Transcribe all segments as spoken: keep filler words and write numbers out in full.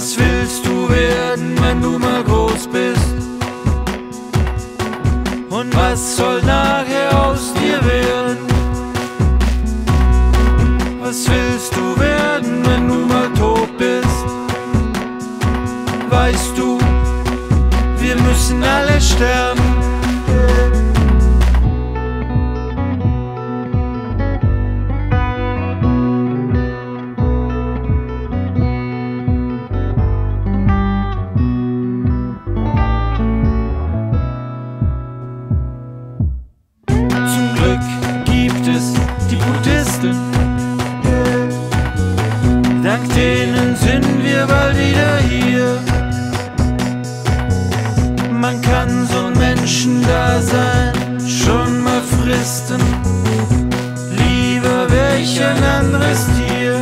Was willst du werden, wenn du mal groß bist? Und was soll nachher aus dir werden? Was willst du werden, wenn du mal tot bist? Weißt du, wir müssen alle sterben. Dank denen sind wir bald wieder hier. Man kann so ein Menschendasein schon mal fristen. Lieber wär ich ein anderes Tier.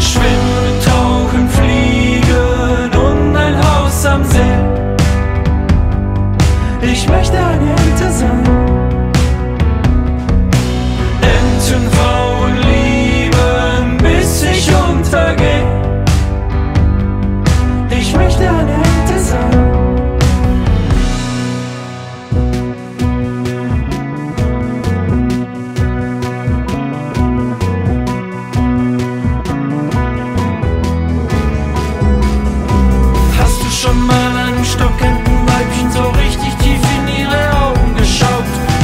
Schwimmen, tauchen, fliegen und ein Haus am See. Ich möchte eine Ente sein. Entenfrauen lieben, bis ich untergeh. Ich möchte eine Ente sein. Hast du schon mal einen stockenden Weibchen so richtig tief in ihre Augen geschaut?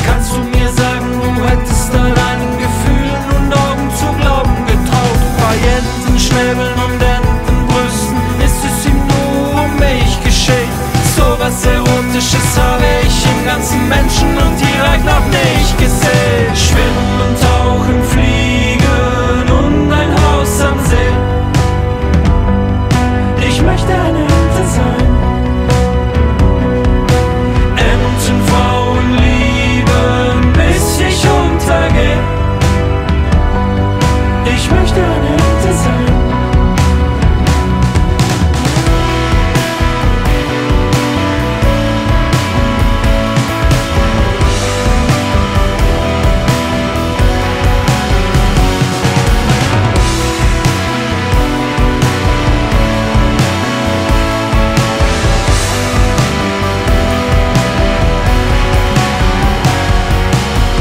Kannst du mir sagen, du hättest da deinen Gefühlen und Augen zu glauben getraut? Bei Enten, Schnäbeln und Entenbrüsten ist es ihm nur um mich geschehen. So was Erotisches habe ich im ganzen Menschen und Tierreich noch nicht gesehen. Schwimmen, tauchen, fliegen und ein Haus am See. Ich möchte eine Ente sein. Entenfrauen lieben, bis ich untergehe. Ich möchte eine Ente sein.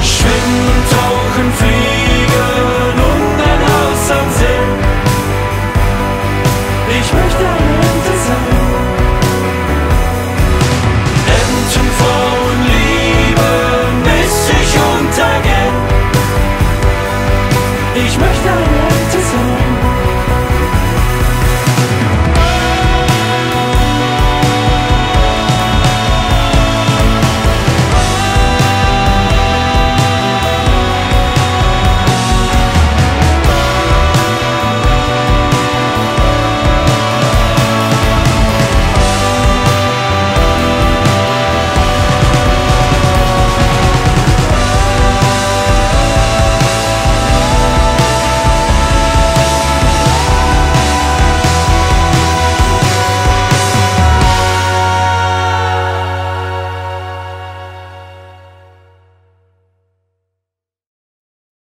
Schwimmen, tauchen, fliegen.